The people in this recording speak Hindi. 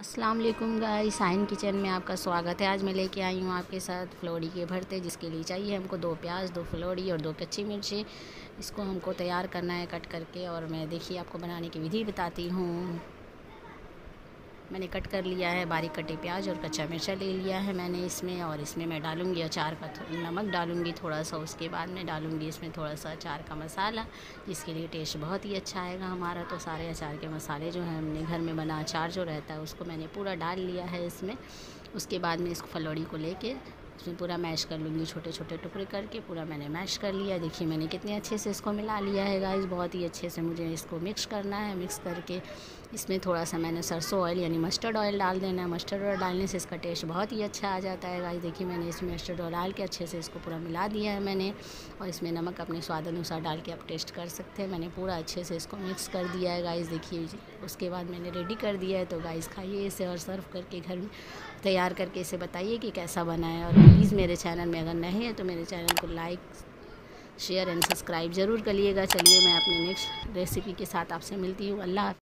अस्सलाम वालेकुम गाइस, शाहीन किचन में आपका स्वागत है। आज मैं लेके आई हूँ आपके साथ फलोरी के भरते, जिसके लिए चाहिए हमको 2 प्याज, 2 फलोरी और 2 कच्ची मिर्ची। इसको हमको तैयार करना है कट करके, और मैं देखिए आपको बनाने की विधि बताती हूँ। मैंने कट कर लिया है बारीक कटे प्याज और कच्चा मिर्चा ले लिया है मैंने इसमें, और इसमें मैं डालूँगी अचार का नमक डालूँगी थोड़ा सा। उसके बाद मैं डालूँगी इसमें थोड़ा सा अचार का मसाला, जिसके लिए टेस्ट बहुत ही अच्छा आएगा हमारा। तो सारे अचार के मसाले जो है हमने घर में बना अचार जो रहता है उसको मैंने पूरा डाल लिया है इसमें। उसके बाद मैं इसको फलोड़ी को ले कर उसमें पूरा मैश कर लूँगी, छोटे छोटे टुकड़े करके पूरा मैंने मैश कर लिया। देखिए मैंने कितने अच्छे से इसको मिला लिया है गाइस, बहुत ही अच्छे से मुझे इसको मिक्स करना है। मिक्स करके इसमें थोड़ा सा मैंने सरसों ऑयल यानी मस्टर्ड ऑयल डाल देना है। मस्टर्ड ऑयल डालने से इसका टेस्ट बहुत ही अच्छा आ जाता है गाइस। देखिए मैंने इसमें मस्टर्ड ऑयल डाल के अच्छे से इसको पूरा मिला दिया है मैंने, और इसमें नमक अपने स्वाद अनुसार डाल के आप टेस्ट कर सकते हैं। मैंने पूरा अच्छे से इसको मिक्स कर दिया है गाइस। देखिए उसके बाद मैंने रेडी कर दिया है। तो गाइस खाइए इसे और सर्व करके घर में तैयार करके इसे बताइए कि कैसा बना है। और प्लीज़ मेरे चैनल में अगर नए हैं तो मेरे चैनल को लाइक, शेयर एंड सब्सक्राइब ज़रूर करिएगा। चलिए मैं अपने नेक्स्ट रेसिपी के साथ आपसे मिलती हूँ। अल्लाह हाफ़िज़।